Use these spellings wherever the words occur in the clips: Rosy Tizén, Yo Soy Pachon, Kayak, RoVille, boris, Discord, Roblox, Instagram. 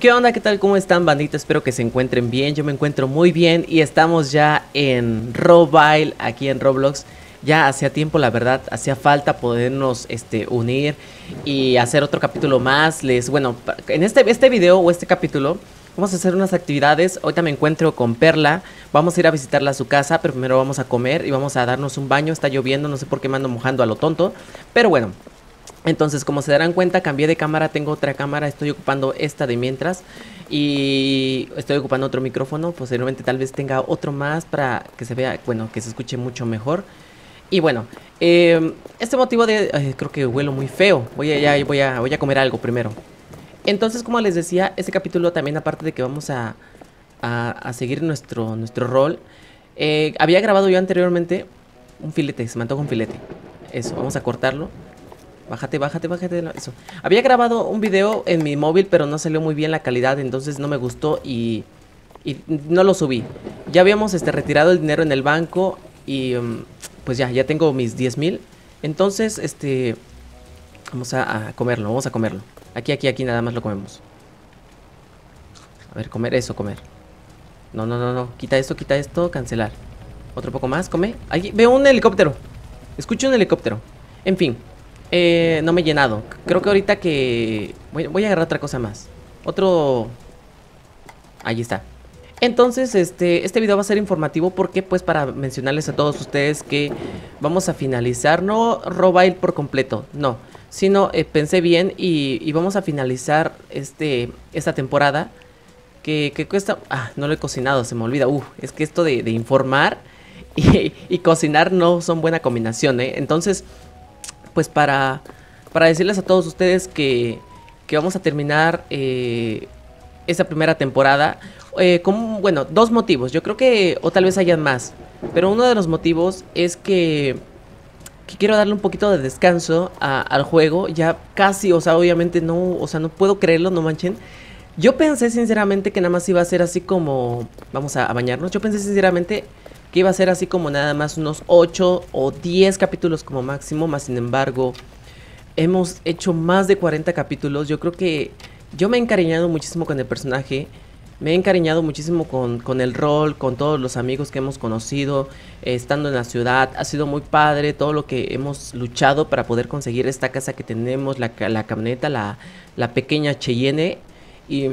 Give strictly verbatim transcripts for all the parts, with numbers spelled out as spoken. ¿Qué onda? ¿Qué tal? ¿Cómo están, bandita? Espero que se encuentren bien. Yo me encuentro muy bien y estamos ya en RoVille, aquí en Roblox. Ya hacía tiempo, la verdad, hacía falta podernos este, unir y hacer otro capítulo más. Les, bueno, en este, este video o este capítulo vamos a hacer unas actividades. Ahorita me encuentro con Perla. Vamos a ir a visitarla a su casa, pero primero vamos a comer y vamos a darnos un baño. Está lloviendo, no sé por qué me ando mojando a lo tonto, pero bueno. Entonces, como se darán cuenta, cambié de cámara, tengo otra cámara, estoy ocupando esta de mientras y estoy ocupando otro micrófono, posteriormente tal vez tenga otro más para que se vea, bueno, que se escuche mucho mejor. Y bueno, eh, este motivo de... Ay, creo que huelo muy feo, voy a, ya, voy, a, voy a comer algo primero. Entonces, como les decía, este capítulo también, aparte de que vamos a, a, a seguir nuestro, nuestro rol, eh, había grabado yo anteriormente un filete, se me antoja un filete, eso, vamos a cortarlo. Bájate, bájate, bájate. Eso. Había grabado un video en mi móvil, pero no salió muy bien la calidad, entonces no me gustó y, y no lo subí. Ya habíamos este, retirado el dinero en el banco y um, pues ya, ya tengo mis diez mil. Entonces, este, vamos a, a comerlo, vamos a comerlo. Aquí, aquí, aquí nada más lo comemos. A ver, comer eso, comer. No, no, no, no. Quita esto, quita esto, cancelar. Otro poco más, come. Ahí veo un helicóptero. Escucho un helicóptero. En fin. Eh, no me he llenado. Creo que ahorita que... Voy, voy a agarrar otra cosa más. Otro... Ahí está. Entonces, este, este video va a ser informativo porque, pues, para mencionarles a todos ustedes que vamos a finalizar, no RoVille por completo, no, sino eh, pensé bien y, y vamos a finalizar este, esta temporada que, que cuesta... Ah, no lo he cocinado, se me olvida. Uh, es que esto de, de informar y, y cocinar no son buena combinación, ¿eh? Entonces... Pues para, para decirles a todos ustedes que, que vamos a terminar eh, esta primera temporada eh, con, bueno, dos motivos. Yo creo que, o tal vez hayan más, pero uno de los motivos es que, que quiero darle un poquito de descanso a, al juego. Ya casi, o sea, obviamente no, o sea, no puedo creerlo, no manchen. Yo pensé sinceramente que nada más iba a ser así como, vamos a, a bañarnos, yo pensé sinceramente... que iba a ser así como nada más unos ocho o diez capítulos como máximo. Más sin embargo, hemos hecho más de cuarenta capítulos. Yo creo que yo me he encariñado muchísimo con el personaje. Me he encariñado muchísimo con, con el rol, con todos los amigos que hemos conocido, eh, estando en la ciudad. Ha sido muy padre todo lo que hemos luchado para poder conseguir esta casa que tenemos, la, la camioneta, la, la pequeña Cheyenne. Y...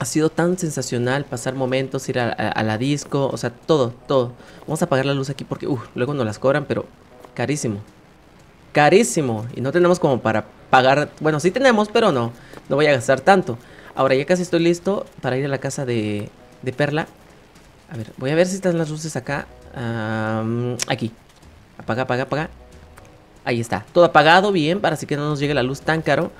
ha sido tan sensacional pasar momentos, ir a, a, a la disco, o sea, todo, todo. Vamos a apagar la luz aquí porque uh, luego nos las cobran, pero carísimo. Carísimo. Y no tenemos como para pagar... Bueno, sí tenemos, pero no. No voy a gastar tanto. Ahora ya casi estoy listo para ir a la casa de, de Perla. A ver, voy a ver si están las luces acá. Um, aquí. Apaga, apaga, apaga. Ahí está. Todo apagado, bien, para así que no nos llegue la luz tan caro.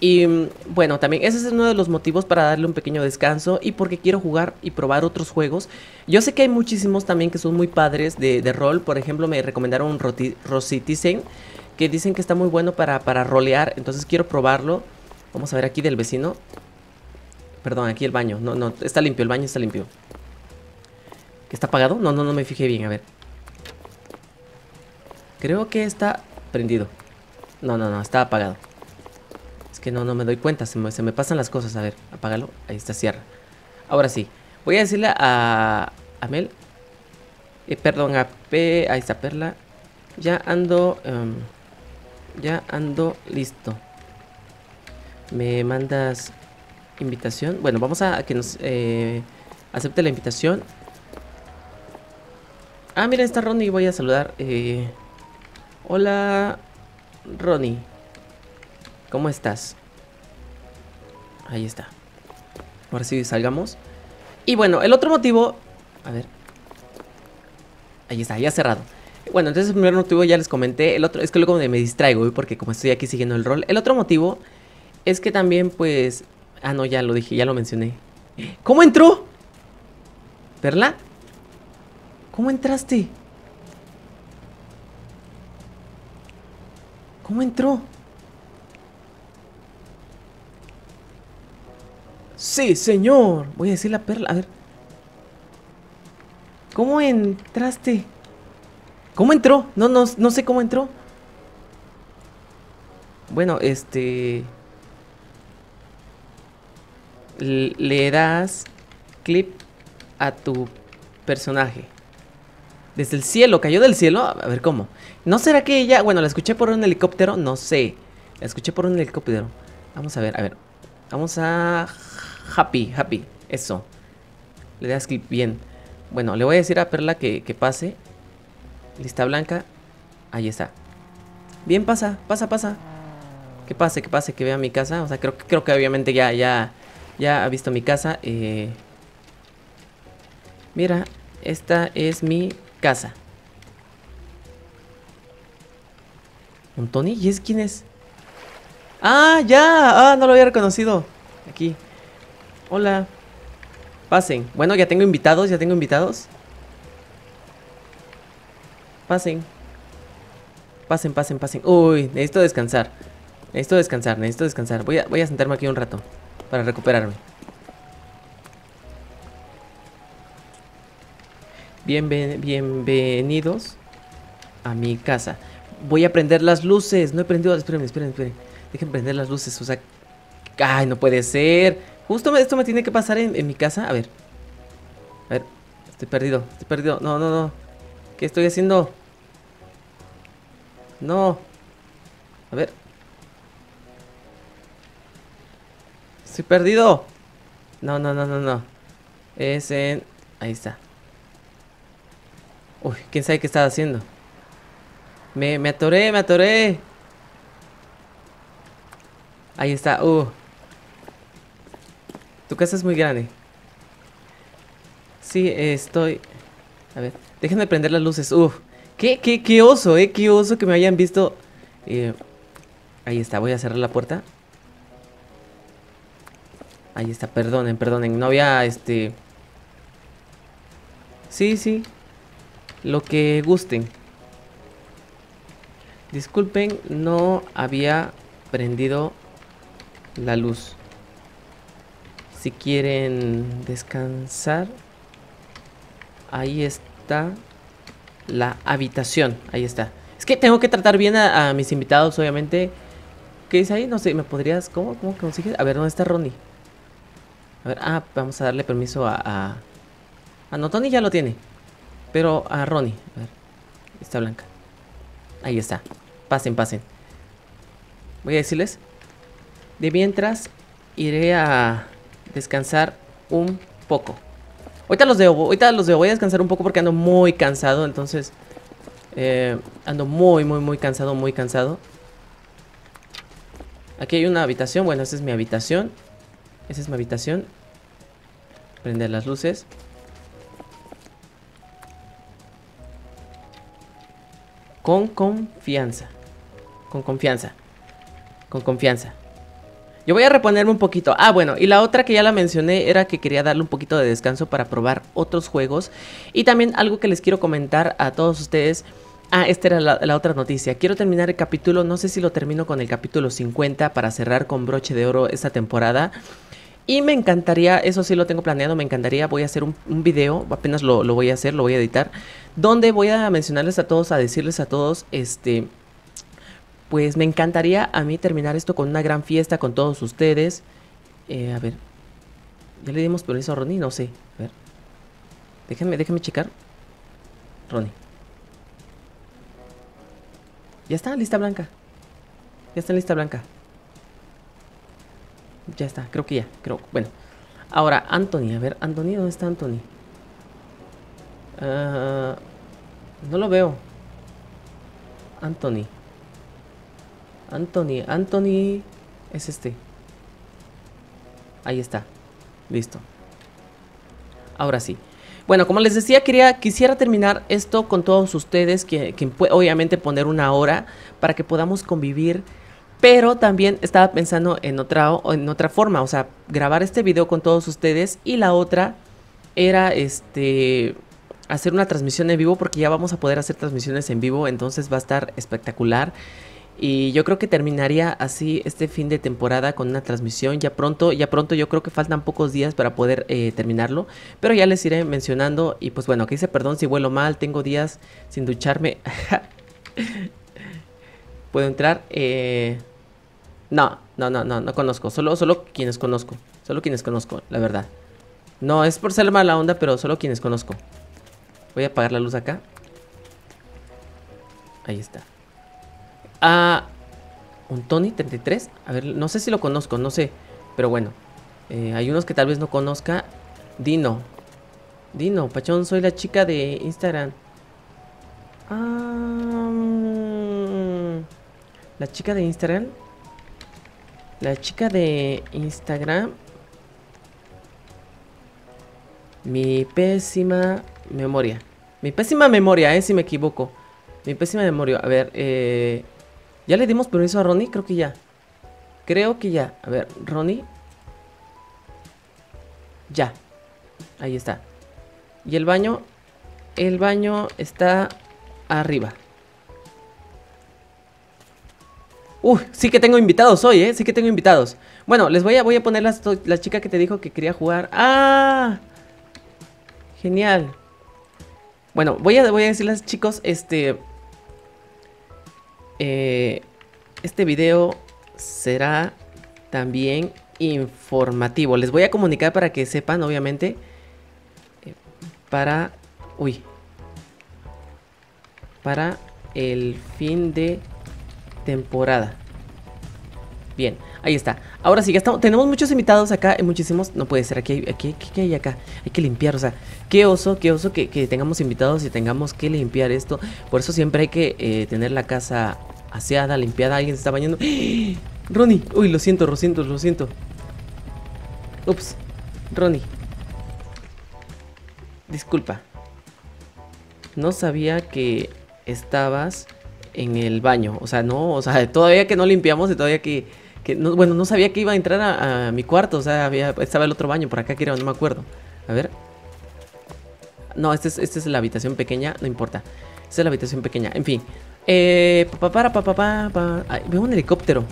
Y bueno, también ese es uno de los motivos para darle un pequeño descanso y porque quiero jugar y probar otros juegos. Yo sé que hay muchísimos también que son muy padres de, de rol. Por ejemplo, me recomendaron Rosy Tizén, que dicen que está muy bueno para, para rolear. Entonces quiero probarlo. Vamos a ver aquí del vecino. Perdón, aquí el baño. No, no, está limpio, el baño está limpio. ¿Está apagado? No, no, no me fijé bien, a ver. Creo que está prendido. No, no, no, está apagado. Es que no, no me doy cuenta, se me, se me pasan las cosas. A ver, apágalo, ahí está, cierra. Ahora sí, voy a decirle a, a Mel eh, perdón, a P, ahí está Perla. Ya ando um, Ya ando listo. Me mandas invitación. Bueno, vamos a, a que nos eh, acepte la invitación. Ah, mira, está Ronnie, voy a saludar. eh, Hola Ronnie, ¿cómo estás? Ahí está. Ahora sí salgamos. Y bueno, el otro motivo... A ver. Ahí está, ya cerrado. Bueno, entonces el primer motivo ya les comenté. El otro... Es que luego me, me distraigo, porque como estoy aquí siguiendo el rol. El otro motivo es que también, pues... Ah, no, ya lo dije, ya lo mencioné. ¿Cómo entró? ¿Perla? ¿Cómo entraste? ¿Cómo entró? Sí, señor. Voy a decir la Perla. A ver. ¿Cómo entraste? ¿Cómo entró? No, no, no sé cómo entró. Bueno, este... le das clip a tu personaje. Desde el cielo, cayó del cielo. A ver cómo. ¿No será que ella? Bueno, la escuché por un helicóptero, no sé. La escuché por un helicóptero. Vamos a ver, a ver. Vamos a... Happy, happy. Eso. Le das clip, bien. Bueno, le voy a decir a Perla que, que pase. Lista blanca. Ahí está. Bien, pasa, pasa, pasa. Que pase, que pase, que vea mi casa. O sea, creo, creo que obviamente ya, ya, ya ha visto mi casa. Eh... Mira, esta es mi casa. ¿Un Tony? ¿Y es quién es? ¡Ah, ya! ¡Ah, no lo había reconocido! Aquí. Hola. Pasen. Bueno, ya tengo invitados, ya tengo invitados. Pasen. Pasen, pasen, pasen. Uy, necesito descansar. Necesito descansar, necesito descansar. Voy a, voy a sentarme aquí un rato para recuperarme. Bienven, bienvenidos a mi casa. Voy a prender las luces. No he prendido. Esperen, esperen, esperen. Dejen prender las luces. O sea. Ay, no puede ser. Justo esto me tiene que pasar en, en mi casa. A ver. A ver. Estoy perdido. Estoy perdido. No, no, no. ¿Qué estoy haciendo? No. A ver. Estoy perdido. No, no, no, no, no. Es en... Ahí está. Uy, quién sabe qué estaba haciendo. Me, me atoré, me atoré. Ahí está. Uh. Tu casa es muy grande. Sí, eh, estoy... A ver, déjenme prender las luces. Uf, uh. ¿Qué, qué, qué oso, eh, qué oso que me hayan visto. Eh, ahí está, voy a cerrar la puerta. Ahí está, perdonen, perdonen. No había, este... Sí, sí. Lo que gusten. Disculpen, no había prendido la luz. Si quieren descansar, ahí está la habitación. Ahí está. Es que tengo que tratar bien a, a mis invitados, obviamente. ¿Qué dice ahí? No sé, ¿me podrías? ¿Cómo, cómo consigues? A ver, ¿dónde está Ronnie? A ver, ah, vamos a darle permiso a... a... Ah, no, Tony ya lo tiene. Pero a Ronnie. A ver, está blanca. Ahí está. Pasen, pasen. Voy a decirles. De mientras, iré a... descansar un poco. Ahorita los debo, ahorita los debo. Voy a descansar un poco porque ando muy cansado. Entonces, eh, ando muy, muy, muy cansado, muy cansado. Aquí hay una habitación. Bueno, esta es mi habitación. Esa es mi habitación. Prender las luces. Con confianza. Con confianza. Con confianza. Yo voy a reponerme un poquito. Ah, bueno, y la otra que ya la mencioné era que quería darle un poquito de descanso para probar otros juegos. Y también algo que les quiero comentar a todos ustedes. Ah, esta era la, la otra noticia. Quiero terminar el capítulo, no sé si lo termino con el capítulo cincuenta para cerrar con broche de oro esta temporada. Y me encantaría, eso sí lo tengo planeado, me encantaría, voy a hacer un, un video, apenas lo, lo voy a hacer, lo voy a editar. Donde voy a mencionarles a todos, a decirles a todos, este... pues me encantaría a mí terminar esto con una gran fiesta con todos ustedes. Eh, a ver. ¿Ya le dimos permiso a Ronnie? No sé. A ver. Déjenme, déjenme checar. Ronnie. Ya está, lista blanca. Ya está en lista blanca. Ya está, creo que ya. Creo, bueno. Ahora, Anthony. A ver, Anthony, ¿dónde está Anthony? Uh, no lo veo. Anthony. Anthony, Anthony es este. Ahí está. Listo. Ahora sí. Bueno, como les decía, quería, quisiera terminar esto con todos ustedes. Que, que obviamente poner una hora para que podamos convivir. Pero también estaba pensando en otra, en otra forma. O sea, grabar este video con todos ustedes. Y la otra era este... hacer una transmisión en vivo. Porque ya vamos a poder hacer transmisiones en vivo. Entonces va a estar espectacular. Y yo creo que terminaría así este fin de temporada con una transmisión. Ya pronto, ya pronto yo creo que faltan pocos días para poder eh, terminarlo. Pero ya les iré mencionando. Y pues bueno, que hice perdón si vuelo mal. Tengo días sin ducharme. ¿Puedo entrar? Eh... No, no, no, no, no conozco. Solo, solo quienes conozco. Solo quienes conozco, la verdad. No, es por ser mala onda, pero solo quienes conozco. Voy a apagar la luz acá. Ahí está. Ah, un Tony treinta y tres. A ver, no sé si lo conozco, no sé. Pero bueno, eh, hay unos que tal vez no conozca. Dino. Dino, Pachón, soy la chica de Instagram. Um, la chica de Instagram. La chica de Instagram. Mi pésima memoria. Mi pésima memoria, eh, si me equivoco. Mi pésima memoria. A ver, eh, ¿ya le dimos permiso a Ronnie? Creo que ya. Creo que ya. A ver, Ronnie. Ya. Ahí está. Y el baño. El baño está arriba. Uy, sí que tengo invitados hoy, eh. Sí que tengo invitados. Bueno, les voy a, voy a poner las, la chica que te dijo que quería jugar. ¡Ah! Genial. Bueno, voy a, voy a decirles, chicos, este... Eh, este video será también informativo. Les voy a comunicar para que sepan, obviamente. Eh, para... Uy. Para el fin de temporada. Bien, ahí está. Ahora sí, ya estamos. Tenemos muchos invitados acá. Muchísimos. No puede ser. Aquí hay, aquí, aquí hay acá. Hay que limpiar. O sea, qué oso, qué oso que, que tengamos invitados y tengamos que limpiar esto. Por eso siempre hay que eh, tener la casa aseada, limpiada. Alguien se está bañando. Ronnie. Uy, lo siento, lo siento, lo siento. Ups. Ronnie. Disculpa. No sabía que estabas en el baño. O sea, no, o sea, todavía que no limpiamos y todavía que... que no, bueno, no sabía que iba a entrar a, a mi cuarto. O sea, había, estaba el otro baño por acá que era, no me acuerdo. A ver. No, esta es, este es la habitación pequeña, no importa. Esta es la habitación pequeña, en fin. Eh, pa, pa, pa, pa, pa, pa. Ay, veo un helicóptero.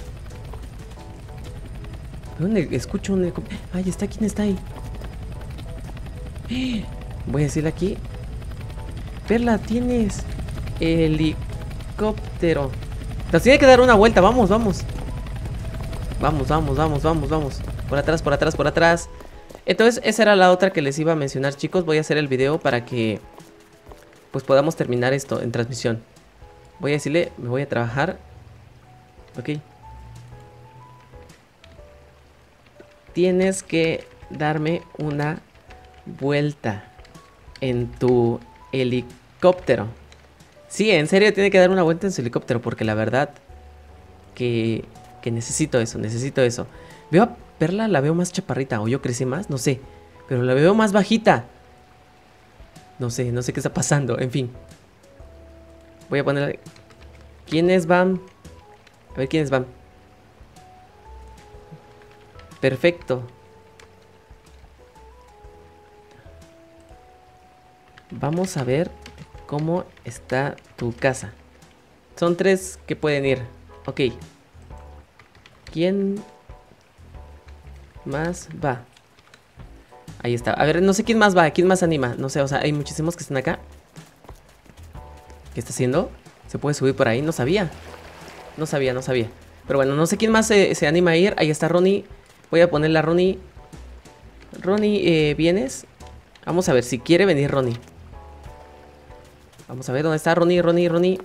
Veo un, escucho un helicóptero. Ay, está, ¿quién está ahí? Voy a decirle aquí. Perla, tienes helicóptero. Nos tiene que dar una vuelta, vamos, vamos. Vamos, vamos, vamos, vamos, vamos. Por atrás, por atrás, por atrás. Entonces, esa era la otra que les iba a mencionar, chicos. Voy a hacer el video para que pues podamos terminar esto en transmisión. Voy a decirle, me voy a trabajar. Ok. Tienes que darme una vuelta en tu helicóptero. Sí, en serio, tiene que dar una vuelta en su helicóptero. Porque la verdad que, que necesito eso, necesito eso. Veo a Perla, la veo más chaparrita. O yo crecí más, no sé. Pero la veo más bajita. No sé, no sé qué está pasando, en fin. Voy a poner... ¿Quiénes van? A ver, ¿quiénes van? Perfecto. Vamos a ver cómo está tu casa. Son tres que pueden ir. Ok. ¿Quién más va? Ahí está. A ver, no sé quién más va, quién más anima. No sé, o sea, hay muchísimos que están acá. ¿Qué está haciendo? ¿Se puede subir por ahí? No sabía. No sabía, no sabía. Pero bueno, no sé quién más se, se anima a ir. Ahí está Ronnie. Voy a ponerla a Ronnie. Ronnie, eh, ¿vienes? Vamos a ver si quiere venir Ronnie. Vamos a ver dónde está Ronnie, Ronnie, Ronnie.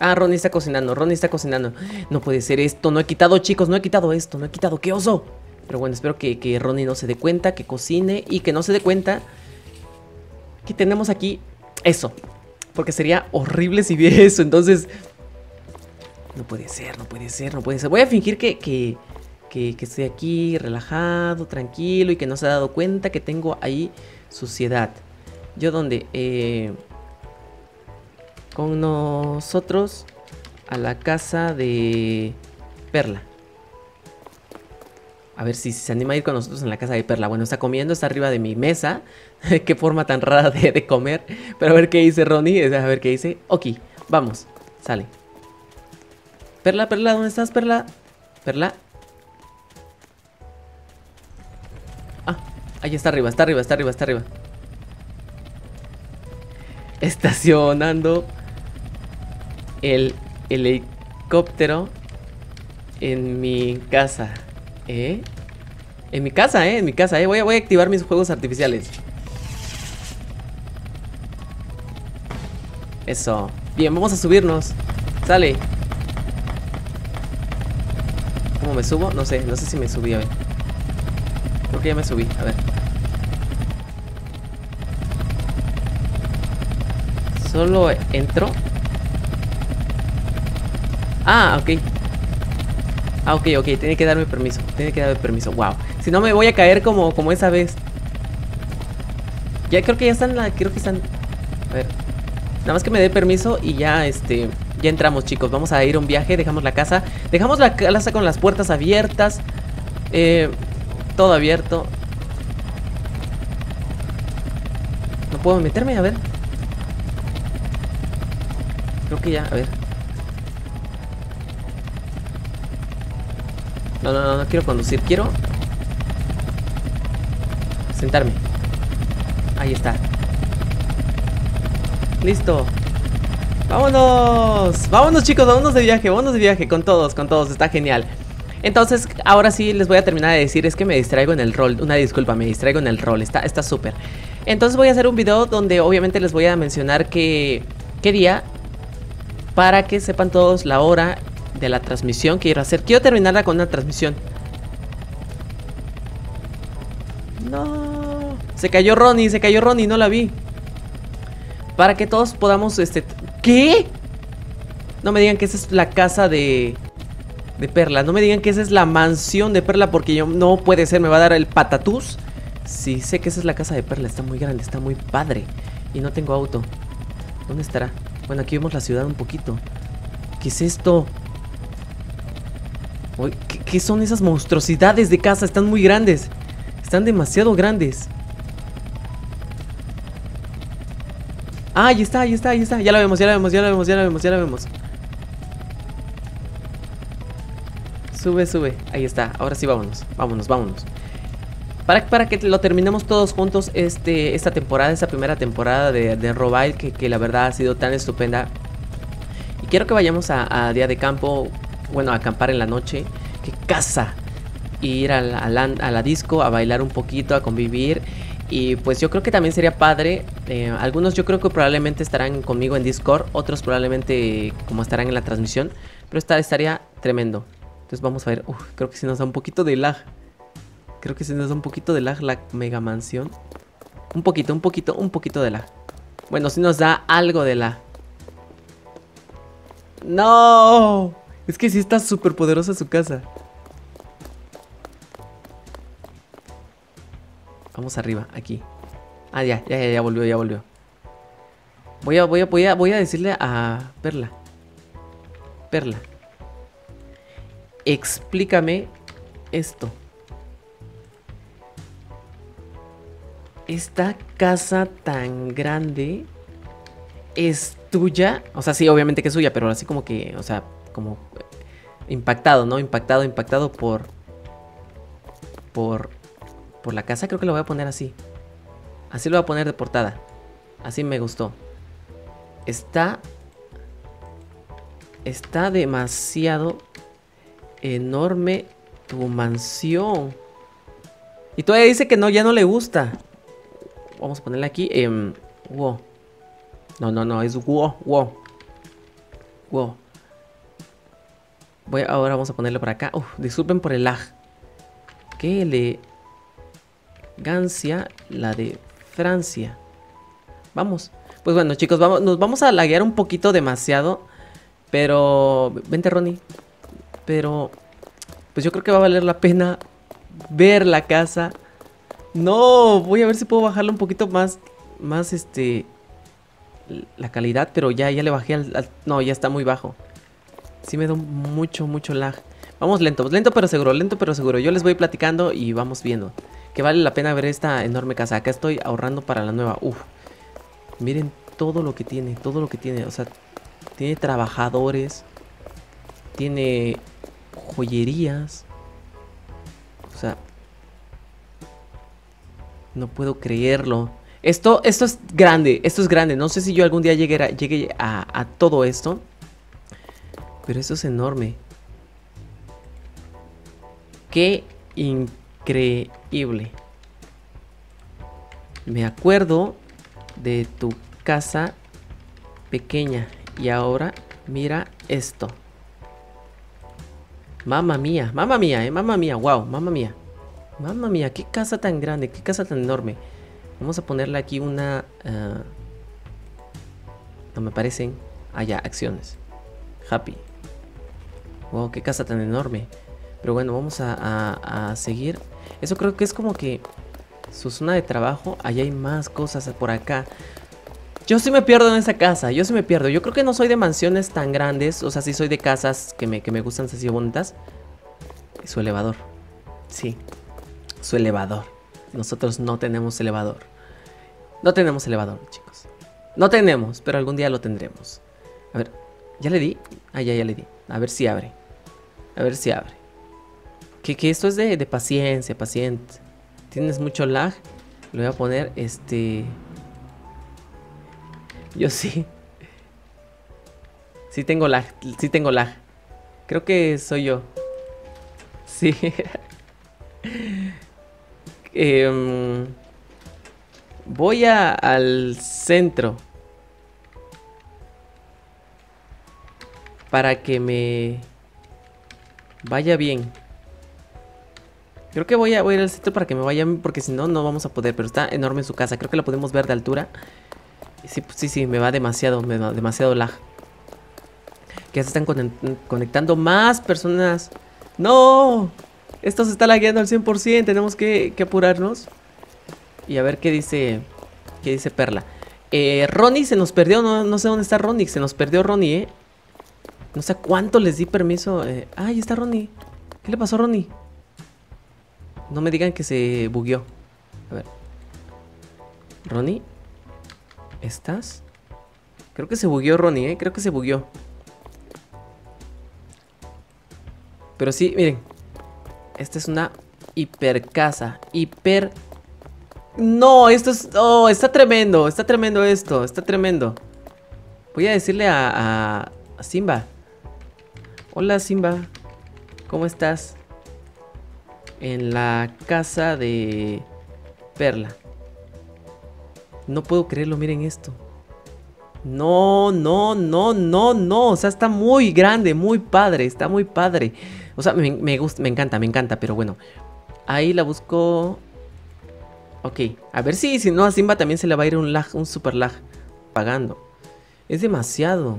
Ah, Ronnie está cocinando, Ronnie está cocinando. No puede ser esto, no he quitado, chicos, no he quitado esto, no he quitado, ¡qué oso! Pero bueno, espero que, que Ronnie no se dé cuenta, que cocine y que no se dé cuenta que tenemos aquí eso. Porque sería horrible si viera eso, entonces... No puede ser, no puede ser, no puede ser. Voy a fingir que... que... Que, que estoy aquí relajado, tranquilo y que no se ha dado cuenta que tengo ahí suciedad. ¿Yo dónde? Eh, con nosotros a la casa de Perla. A ver si, si se anima a ir con nosotros en la casa de Perla. Bueno, está comiendo, está arriba de mi mesa. Qué forma tan rara de, de comer. Pero a ver qué dice Ronnie, a ver qué dice. Ok, vamos, sale. Perla, Perla, ¿dónde estás, Perla? Perla. Ahí está arriba, está arriba, está arriba, está arriba. Estacionando el helicóptero en mi casa. ¿Eh? En mi casa, eh, en mi casa, eh. Voy a, voy a activar mis juegos artificiales. Eso. Bien, vamos a subirnos. Sale. ¿Cómo me subo? No sé, no sé si me subí, a ver. Creo que ya me subí, a ver. Solo entro. Ah, ok. Ah, ok, ok, tiene que darme permiso. Tiene que darme permiso, wow. Si no me voy a caer como, como esa vez. Ya creo que ya están la... Creo que están... A ver. Nada más que me dé permiso y ya, este... Ya entramos, chicos, vamos a ir a un viaje. Dejamos la casa, dejamos la casa con las puertas abiertas, eh, todo abierto. No puedo meterme, a ver. Creo que ya, a ver. No, no, no, no quiero conducir, quiero sentarme. Ahí está. Listo. Vámonos, vámonos chicos, vámonos de viaje, vámonos de viaje, con todos, con todos, está genial. Entonces, ahora sí les voy a terminar de decir, es que me distraigo en el rol, una disculpa, me distraigo en el rol, está está súper. Entonces voy a hacer un video donde obviamente les voy a mencionar qué, qué día, para que sepan todos la hora de la transmisión que quiero hacer. Quiero terminarla con una transmisión. No, se cayó Ronnie, se cayó Ronnie, no la vi. Para que todos podamos, este... ¿Qué? No me digan que esa es la casa de... De Perla. No me digan que esa es la mansión de Perla, porque yo... No puede ser, me va a dar el patatús. Sí, sé que esa es la casa de Perla. Está muy grande, está muy padre. Y no tengo auto. ¿Dónde estará? Bueno, aquí vemos la ciudad un poquito. ¿Qué es esto? ¿Qué, qué son esas monstruosidades de casa? Están muy grandes. Están demasiado grandes. Ah, ahí está, ahí está, ahí está. Ya la vemos, ya la vemos, ya la vemos, ya la vemos, ya la vemos. Sube, sube. Ahí está. Ahora sí, vámonos, vámonos, vámonos. Para, para que lo terminemos todos juntos este, esta temporada, esta primera temporada de, de RoVille, que, que la verdad ha sido tan estupenda. Y quiero que vayamos a, a día de campo, bueno, a acampar en la noche. ¡Qué casa! Ir a la, a, la, a la disco, a bailar un poquito, a convivir. Y pues yo creo que también sería padre, eh, algunos yo creo que probablemente estarán conmigo en Discord, otros probablemente como estarán en la transmisión, pero esta, estaría tremendo. Entonces vamos a ver, uf, creo que se nos da un poquito de lag, creo que se nos da un poquito de lag la mega mansión. Un poquito, un poquito, un poquito de lag. Bueno, sí nos da algo de lag. ¡No! Es que sí está súper poderosa su casa. Vamos arriba, aquí. Ah, ya, ya, ya, ya volvió, ya volvió. Voy a, voy a, voy a, voy a decirle a Perla. Perla, explícame esto. Esta casa tan grande es tuya. O sea, sí, obviamente que es suya, pero así como que, o sea, como impactado, ¿no? Impactado, impactado por... Por... Por la casa, creo que lo voy a poner así. Así lo voy a poner de portada. Así me gustó. Está... Está demasiado enorme tu mansión. Y todavía dice que no, ya no le gusta. Vamos a ponerle aquí. Eh, wow. No, no, no, es wow, wow. Wow. Voy, ahora vamos a ponerlo por acá. Uf, disculpen por el lag. ¿Qué le...? Gancia, la de Francia. Vamos. Pues bueno, chicos, vamos, nos vamos a laguear un poquito demasiado. Pero... Vente, Ronnie. Pero... Pues yo creo que va a valer la pena ver la casa. No, voy a ver si puedo bajarle un poquito más. Más, este... La calidad, pero ya, ya le bajé al, al... No, ya está muy bajo. Sí me da mucho, mucho lag. Vamos lento, lento pero seguro, lento pero seguro. Yo les voy platicando y vamos viendo. Que vale la pena ver esta enorme casa. Acá estoy ahorrando para la nueva. Uf. Miren todo lo que tiene. Todo lo que tiene. O sea, tiene trabajadores. Tiene joyerías. O sea, no puedo creerlo. Esto, esto es grande. Esto es grande. No sé si yo algún día llegue a, llegue a, a todo esto. Pero esto es enorme. Qué increíble. increíble. Me acuerdo de tu casa pequeña y ahora mira esto. Mamma mía, mamma mía, eh, mamma mía, wow, mamma mía. Mamma mía, qué casa tan grande, qué casa tan enorme. Vamos a ponerle aquí una... Uh, no me parecen. Ah, ya, acciones. Happy. Wow, qué casa tan enorme. Pero bueno, vamos a, a, a seguir. Eso creo que es como que su zona de trabajo. Allá hay más cosas por acá. Yo sí me pierdo en esa casa. Yo sí me pierdo. Yo creo que no soy de mansiones tan grandes. O sea, sí soy de casas que me, que me gustan así bonitas. Su elevador. Sí. Su elevador. Nosotros no tenemos elevador. No tenemos elevador, chicos. No tenemos, pero algún día lo tendremos. A ver, ¿ya le di? Ah, ya, ya le di. A ver si abre. A ver si abre. Que, que esto es de, de paciencia, paciente. Tienes mucho lag. Le voy a poner este... Yo sí. Sí tengo lag. Sí tengo lag. Creo que soy yo. Sí. Eh, voy a, al centro para que me vaya bien. Creo que voy a, voy a ir al centro para que me vaya bien, porque si no, no vamos a poder. Pero está enorme en su casa. Creo que la podemos ver de altura. Sí, sí, sí, me va demasiado, me va demasiado lag. Que se están conectando más personas. ¡No! Esto se está lagueando al cien por ciento. Tenemos que, que apurarnos. Y a ver qué dice. Qué dice Perla. Eh, Ronnie se nos perdió. No, no sé dónde está Ronnie. Se nos perdió Ronnie, eh. No sé cuánto les di permiso. Eh. Ah, ahí está Ronnie. ¿Qué le pasó a Ronnie? No me digan que se bugueó. A ver. Ronnie. ¿Estás? Creo que se bugueó Ronnie, eh. Creo que se bugueó. Pero sí, miren. Esta es una hiper casa. Hiper... No, esto es... Oh, está tremendo. Está tremendo esto. Está tremendo. Voy a decirle a, a, a Simba. Hola, Simba. ¿Cómo estás? En la casa de Perla. No puedo creerlo. Miren esto. No, no, no, no, no. O sea, está muy grande. Muy padre. Está muy padre. O sea, me, me gusta, me encanta, me encanta, pero bueno. Ahí la busco. Ok, a ver si, si no a Simba también se le va a ir un lag, un super lag. Pagando. Es demasiado.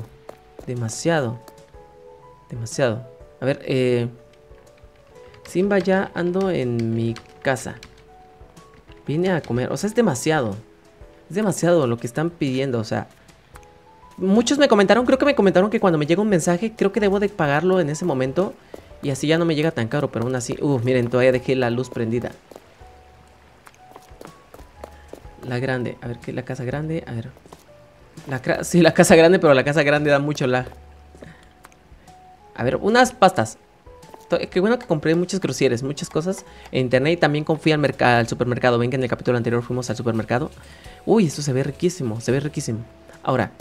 Demasiado. Demasiado. A ver, eh. Simba, ya ando en mi casa. Vine a comer. O sea, es demasiado. Es demasiado lo que están pidiendo, o sea. Muchos me comentaron, creo que me comentaron que cuando me llega un mensaje, creo que debo de pagarlo en ese momento. Y así ya no me llega tan caro, pero aún así... Uh, miren, todavía dejé la luz prendida. La grande. A ver, ¿qué es la casa grande? A ver. La sí, la casa grande, pero la casa grande da mucho lag. A ver, unas pastas. Qué bueno que compré muchos crucieres, muchas cosas en internet. Y también confía al, al supermercado. Ven que en el capítulo anterior fuimos al supermercado. Uy, esto se ve riquísimo, se ve riquísimo. Ahora,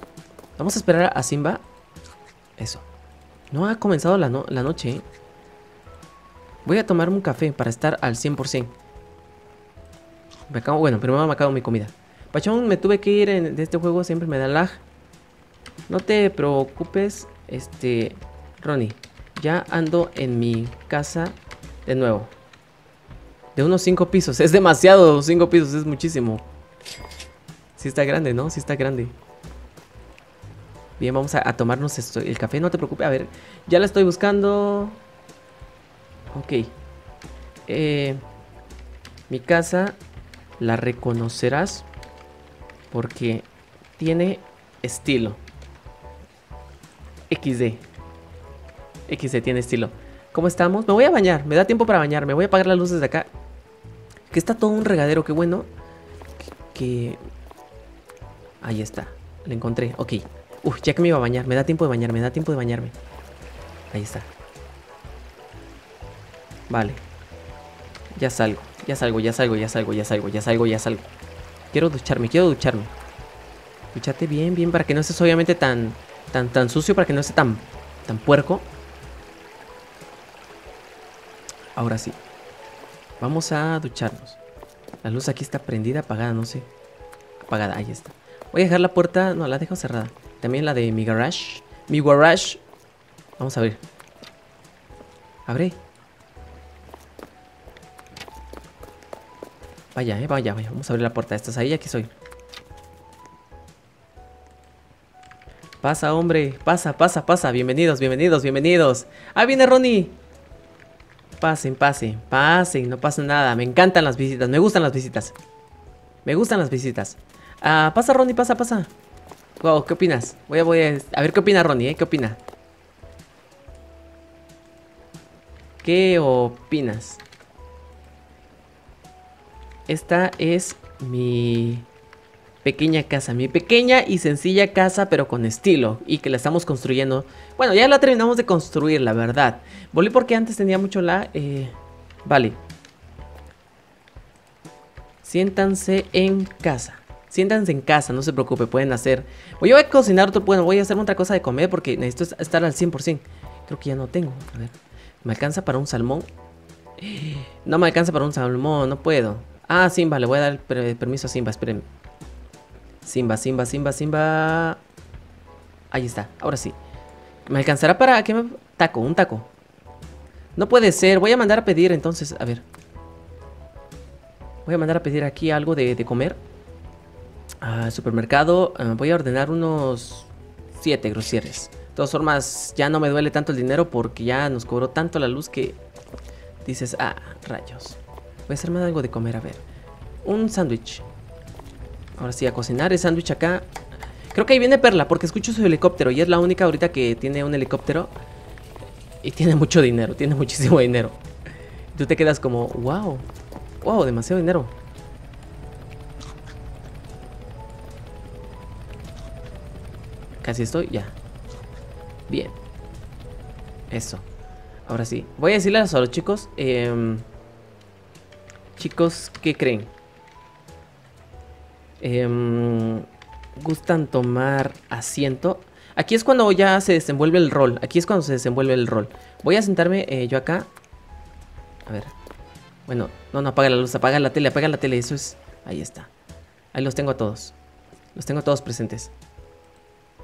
vamos a esperar a Simba. Eso. No ha comenzado la, no la noche, ¿eh? Voy a tomarme un café para estar al cien por ciento. Me acabo, bueno, primero me acabo mi comida. Pachón, me tuve que ir en, de este juego, siempre me da lag. No te preocupes, este, Ronnie. Ya ando en mi casa de nuevo. De unos cinco pisos. Es demasiado, cinco pisos, es muchísimo. Sí está grande, ¿no? Sí está grande. Bien, vamos a, a tomarnos esto, el café. No te preocupes. A ver, ya la estoy buscando. Ok. Eh, mi casa la reconocerás porque tiene estilo. equis de. equis de tiene estilo. ¿Cómo estamos? Me voy a bañar. Me da tiempo para bañar. Me voy a apagar las luces de acá. Que está todo un regadero. Qué bueno. Que... que... Ahí está. Lo encontré. Ok. Uf, ya que me iba a bañar. Me da tiempo de bañarme. Me da tiempo de bañarme. Ahí está. Vale. Ya salgo. Ya salgo, ya salgo, ya salgo, ya salgo, ya salgo, ya salgo. Quiero ducharme, quiero ducharme. Duchate bien, bien, para que no estés obviamente tan, tan, tan sucio, para que no esté tan, tan puerco. Ahora sí. Vamos a ducharnos. La luz aquí está prendida, apagada, no sé. Apagada, ahí está. Voy a dejar la puerta, no, la dejo cerrada. También la de mi garage. Mi garage. Vamos a abrir. Abre. Vaya, eh, vaya, vaya. Vamos a abrir la puerta. Estás ahí, aquí soy. Pasa, hombre. Pasa, pasa, pasa. Bienvenidos, bienvenidos, bienvenidos. ¡Ah, viene Ronnie! Pasen, pasen, pasen. No pasa nada. Me encantan las visitas. Me gustan las visitas. Me gustan las visitas. Ah, pasa, Ronnie, pasa, pasa. Wow, ¿qué opinas? Voy a, voy a... a ver, ¿qué opina Ronnie, eh? ¿Qué opina? ¿Qué opinas? Esta es mi pequeña casa, mi pequeña y sencilla casa, pero con estilo, y que la estamos construyendo. Bueno, ya la terminamos de construir, la verdad. Volví porque antes tenía mucho la... Eh... Vale. Siéntanse en casa. Siéntanse en casa, no se preocupe, pueden hacer... Yo voy a cocinar otro... Bueno, voy a hacer otra cosa de comer porque necesito estar al cien por ciento. Creo que ya no tengo. A ver, ¿me alcanza para un salmón? No me alcanza para un salmón, no puedo. Ah, Simba, le voy a dar per permiso a Simba, espérenme. Simba, Simba, Simba, Simba. Ahí está, ahora sí. ¿Me alcanzará para que me... Taco, un taco. No puede ser, voy a mandar a pedir entonces, a ver. Voy a mandar a pedir aquí algo de, de comer. Ah, supermercado, uh, voy a ordenar unos siete grosieres. De todas formas, ya no me duele tanto el dinero porque ya nos cobró tanto la luz que... Dices, ah, rayos. Voy a hacerme algo de comer, a ver. Un sándwich. Ahora sí, a cocinar el sándwich acá. Creo que ahí viene Perla, porque escucho su helicóptero. Y es la única ahorita que tiene un helicóptero. Y tiene mucho dinero, tiene muchísimo dinero. Tú te quedas como, wow. Wow, demasiado dinero. Casi estoy, ya. Bien. Eso. Ahora sí, voy a decirles a los chicos, eh, chicos, ¿qué creen? Eh, ¿Gustan tomar asiento? Aquí es cuando ya se desenvuelve el rol, aquí es cuando se desenvuelve el rol. Voy a sentarme eh, yo acá. A ver, bueno, no, no, apaga la luz, apaga la tele, apaga la tele, eso es... Ahí está, ahí los tengo a todos, los tengo a todos presentes.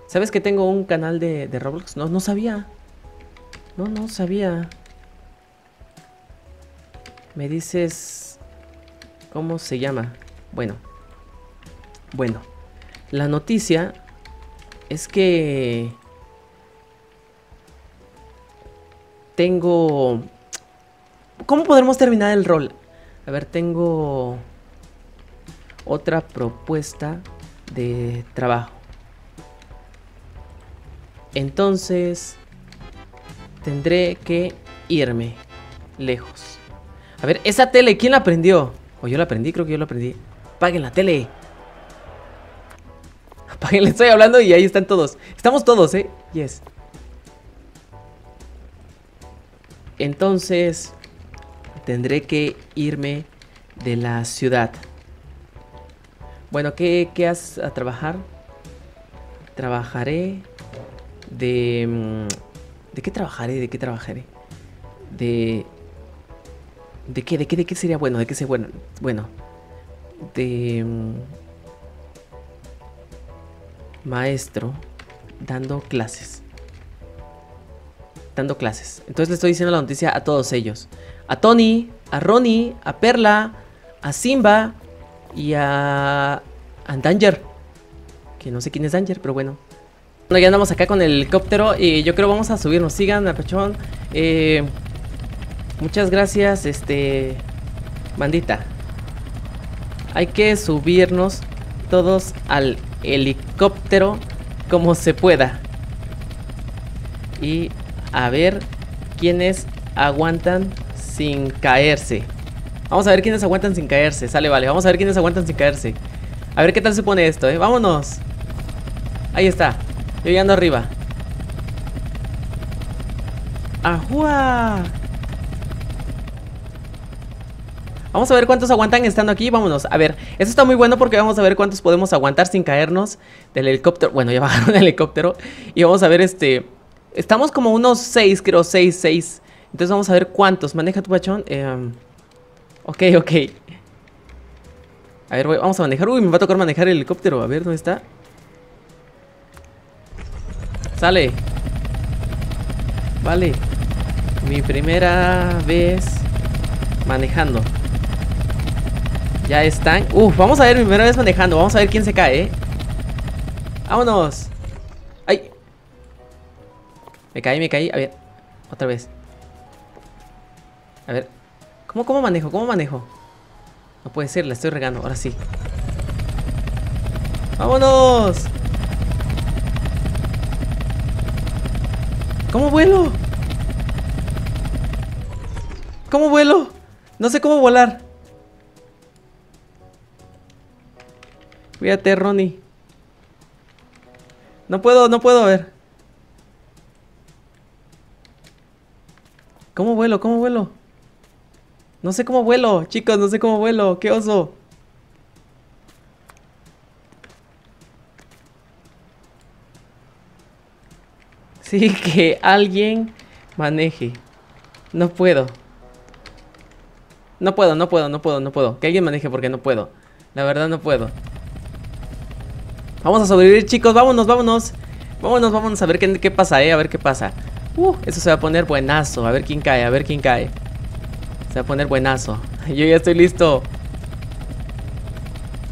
¿Sabes que tengo un canal de, de Roblox? No, no sabía. No, no sabía. Me dices... ¿Cómo se llama? Bueno. Bueno. La noticia es que... Tengo... ¿Cómo podremos terminar el rol? A ver, tengo... Otra propuesta de trabajo. Entonces... Tendré que irme lejos. A ver, esa tele, ¿quién la prendió? O yo la aprendí, creo que yo la aprendí. Apaguen la tele. Apaguen, le estoy hablando y ahí están todos. Estamos todos, ¿eh? Yes. Entonces, tendré que irme de la ciudad. Bueno, ¿qué, qué has a trabajar? Trabajaré de... Mmm, ¿De qué trabajaré? ¿De qué trabajaré? De... ¿De qué? ¿De qué? ¿De qué sería bueno? ¿De qué sería bueno? Bueno... De... Maestro... Dando clases. Dando clases. Entonces le estoy diciendo la noticia a todos ellos. A Tony, a Ronnie, a Perla, a Simba y a... A Danger. Que no sé quién es Danger, pero bueno. Bueno, ya andamos acá con el helicóptero y yo creo vamos a subirnos. Sigan a Pachón. Eh, muchas gracias, este... Bandita. Hay que subirnos todos al helicóptero como se pueda. Y a ver quiénes aguantan sin caerse. Vamos a ver quiénes aguantan sin caerse. Sale, vale. Vamos a ver quiénes aguantan sin caerse. A ver qué tal se pone esto, eh. Vámonos. Ahí está. Yo ya ando arriba. ¡Ajua! Vamos a ver cuántos aguantan estando aquí. Vámonos. A ver, eso está muy bueno porque vamos a ver cuántos podemos aguantar sin caernos del helicóptero. Bueno, ya bajaron el helicóptero. Y vamos a ver este... Estamos como unos seis, creo. seis, seis. Entonces vamos a ver cuántos. Maneja tu Pachón. Eh, Ok, ok. A ver, voy, vamos a manejar. Uy, me va a tocar manejar el helicóptero. A ver, ¿dónde está? Sale. Vale. Mi primera vez manejando. Ya están. Uf, vamos a ver mi primera vez manejando. Vamos a ver quién se cae, ¿eh? Vámonos. Ay. Me caí, me caí. A ver. Otra vez. A ver. ¿Cómo, cómo manejo? ¿Cómo manejo? No puede ser, la estoy regando. Ahora sí. ¡Vámonos! ¿Cómo vuelo? ¿Cómo vuelo? No sé cómo volar. Cuídate, Ronnie. No puedo, no puedo, a ver. ¿Cómo vuelo? ¿Cómo vuelo? No sé cómo vuelo, chicos, no sé cómo vuelo. ¡Qué oso! Sí, que alguien maneje. No puedo. No puedo, no puedo, no puedo, no puedo. Que alguien maneje porque no puedo. La verdad no puedo. Vamos a sobrevivir, chicos. Vámonos, vámonos. Vámonos, vámonos a ver qué, qué pasa, eh. A ver qué pasa. Uh, eso se va a poner buenazo. A ver quién cae, a ver quién cae. Se va a poner buenazo. Yo ya estoy listo.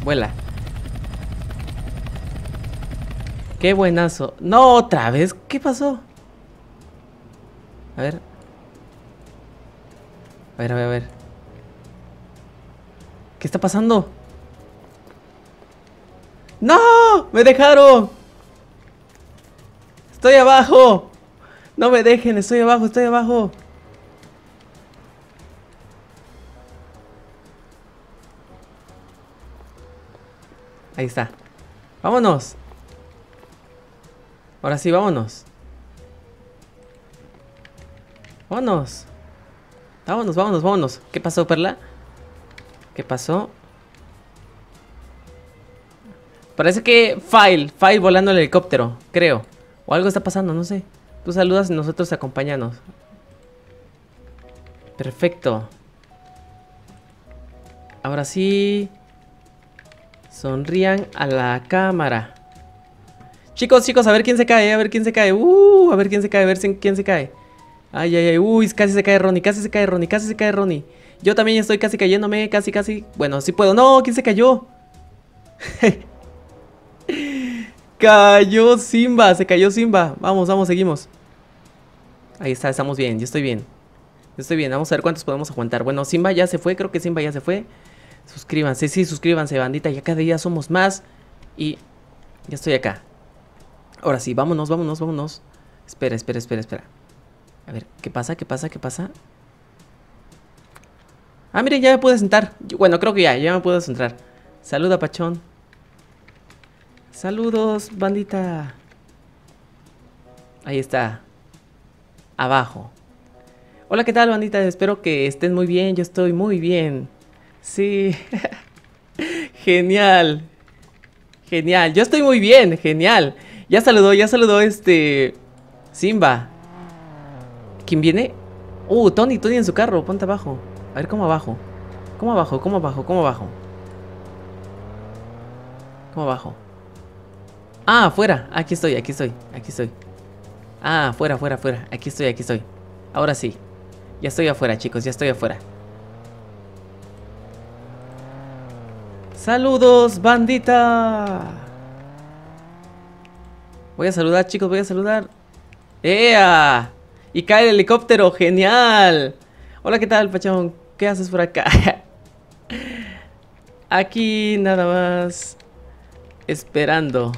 Vuela. Qué buenazo. No, otra vez. ¿Qué pasó? A ver. A ver, a ver, a ver. ¿Qué está pasando? ¡No! ¡Me dejaron! ¡Estoy abajo! ¡No me dejen! ¡Estoy abajo! ¡Estoy abajo! Ahí está. ¡Vámonos! Ahora sí, vámonos. ¡Vámonos! ¡Vámonos, vámonos, vámonos! ¿Qué pasó, Perla? ¿Qué pasó? Parece que File, File volando el helicóptero, creo. O algo está pasando, no sé. Tú saludas y nosotros te acompañamos. Perfecto. Ahora sí. Sonrían a la cámara. Chicos, chicos, a ver quién se cae, a ver quién se cae. Uh, a ver quién se cae, a ver quién se cae. Ay, ay, ay, uy, casi se cae Ronnie, casi se cae Ronnie, casi se cae Ronnie. Yo también estoy casi cayéndome, casi, casi. Bueno, sí puedo. No, ¿quién se cayó? Cayó Simba, se cayó Simba. Vamos, vamos, seguimos. Ahí está, estamos bien, yo estoy bien. Yo estoy bien, vamos a ver cuántos podemos aguantar. Bueno, Simba ya se fue, creo que Simba ya se fue. Suscríbanse, sí, suscríbanse, bandita. Ya cada día somos más. Y ya estoy acá. Ahora sí, vámonos, vámonos, vámonos. Espera, espera, espera, espera. A ver, ¿qué pasa? ¿Qué pasa? ¿Qué pasa? Ah, miren, ya me pude sentar. Bueno, creo que ya, ya me puedo sentar. Saluda, Pachón. Saludos, bandita. Ahí está. Abajo. Hola, ¿qué tal, bandita? Espero que estén muy bien. Yo estoy muy bien. Sí. Genial. Genial. Yo estoy muy bien. Genial. Ya saludó, ya saludó este... Simba. ¿Quién viene? Uh, Tony, Tony en su carro. Ponte abajo. A ver, ¿cómo abajo? ¿Cómo abajo? ¿Cómo abajo? ¿Cómo abajo? ¿Cómo abajo? Ah, afuera, aquí estoy, aquí estoy, aquí estoy. Ah, afuera, afuera, afuera. Aquí estoy, aquí estoy. Ahora sí. Ya estoy afuera, chicos, ya estoy afuera. ¡Saludos, bandita! Voy a saludar, chicos, voy a saludar. ¡Ea! Y cae el helicóptero, genial. Hola, ¿qué tal, Pachón? ¿Qué haces por acá? Aquí nada más. Esperando.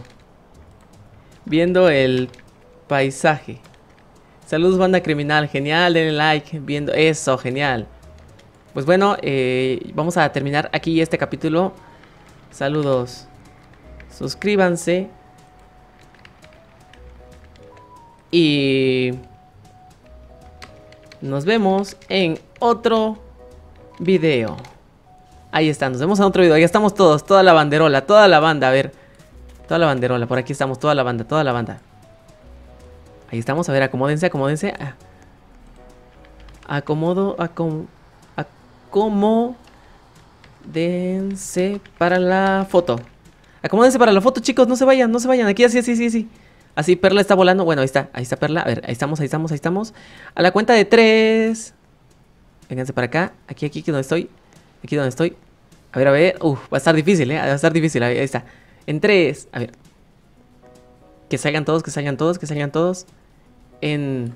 Viendo el paisaje. Saludos, banda criminal. Genial, denle like. Viendo eso, genial. Pues bueno, eh, vamos a terminar aquí este capítulo. Saludos. Suscríbanse. Y nos vemos en otro video. Ahí está, nos vemos en otro video. Ya estamos todos, toda la banderola, toda la banda. A ver. Toda la banderola, por aquí estamos, toda la banda, toda la banda. Ahí estamos, a ver, acomódense, acomódense. Acomodo, acom... Acomo... Dense para la foto. Acomódense para la foto, chicos. No se vayan, no se vayan. Aquí, así, así, así, así. Así, Perla está volando. Bueno, ahí está. Ahí está Perla. A ver, ahí estamos, ahí estamos, ahí estamos. A la cuenta de tres. Vénganse para acá. Aquí, aquí, que donde estoy. Aquí donde estoy. A ver, a ver. Uf, va a estar difícil, ¿eh? Va a estar difícil. Ahí está. En tres. A ver. Que salgan todos, que salgan todos, que salgan todos. En...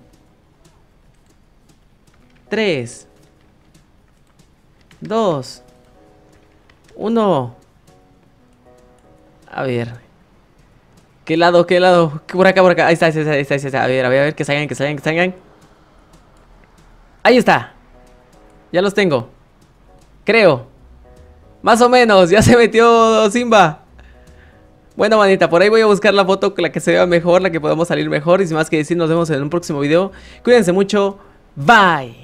tres. dos. uno. A ver. ¿Qué lado? ¿Qué lado? Por acá, por acá. Ahí está, ahí está, ahí está, ahí está. A ver, a ver, a ver. Que salgan, que salgan, que salgan. Ahí está. Ya los tengo. Creo. Más o menos. Ya se metió Simba. Bueno, manita, por ahí voy a buscar la foto, la que se vea mejor, la que podamos salir mejor. Y sin más que decir, nos vemos en un próximo video. Cuídense mucho. Bye.